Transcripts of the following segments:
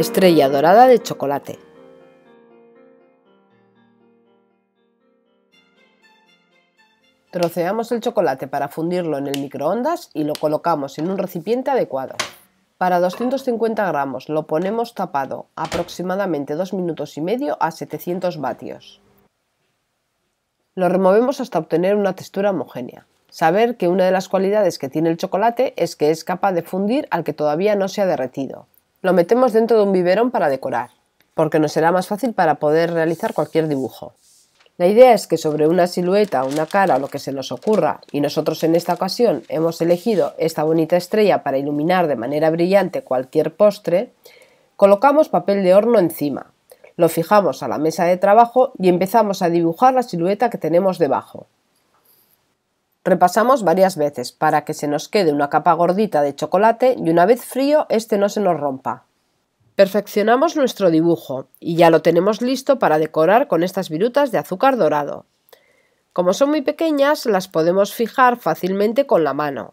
estrella dorada de chocolate. Troceamos el chocolate para fundirlo en el microondas y lo colocamos en un recipiente adecuado. Para 250 gramos lo ponemos tapado, aproximadamente 2 minutos y medio a 700 vatios. Lo removemos hasta obtener una textura homogénea. Saber que una de las cualidades que tiene el chocolate es que es capaz de fundir al que todavía no se ha derretido. Lo metemos dentro de un biberón para decorar, porque nos será más fácil para poder realizar cualquier dibujo. La idea es que sobre una silueta, una cara o lo que se nos ocurra, y nosotros en esta ocasión hemos elegido esta bonita estrella para iluminar de manera brillante cualquier postre, colocamos papel de horno encima, lo fijamos a la mesa de trabajo y empezamos a dibujar la silueta que tenemos debajo. Repasamos varias veces para que se nos quede una capa gordita de chocolate y una vez frío este no se nos rompa. Perfeccionamos nuestro dibujo y ya lo tenemos listo para decorar con estas virutas de azúcar dorado. Como son muy pequeñas, las podemos fijar fácilmente con la mano.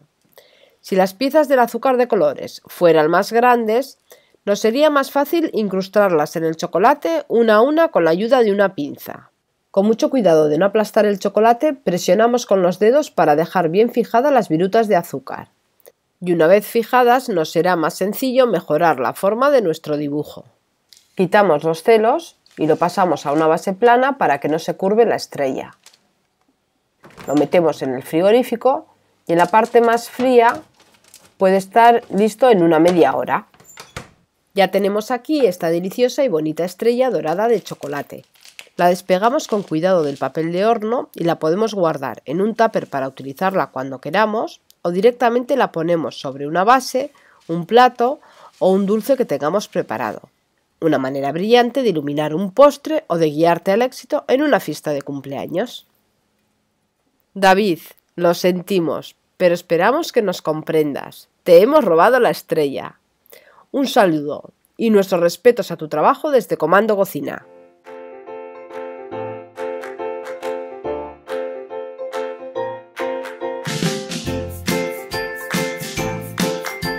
Si las piezas del azúcar de colores fueran más grandes, nos sería más fácil incrustarlas en el chocolate una a una con la ayuda de una pinza. Con mucho cuidado de no aplastar el chocolate, presionamos con los dedos para dejar bien fijadas las virutas de azúcar. Y una vez fijadas nos será más sencillo mejorar la forma de nuestro dibujo. Quitamos los celos y lo pasamos a una base plana para que no se curve la estrella. Lo metemos en el frigorífico y en la parte más fría puede estar listo en una media hora. Ya tenemos aquí esta deliciosa y bonita estrella dorada de chocolate. La despegamos con cuidado del papel de horno y la podemos guardar en un tupper para utilizarla cuando queramos. O directamente la ponemos sobre una base, un plato o un dulce que tengamos preparado. Una manera brillante de iluminar un postre o de guiarte al éxito en una fiesta de cumpleaños. David, lo sentimos, pero esperamos que nos comprendas. Te hemos robado la estrella. Un saludo y nuestros respetos a tu trabajo desde Comando Cocina.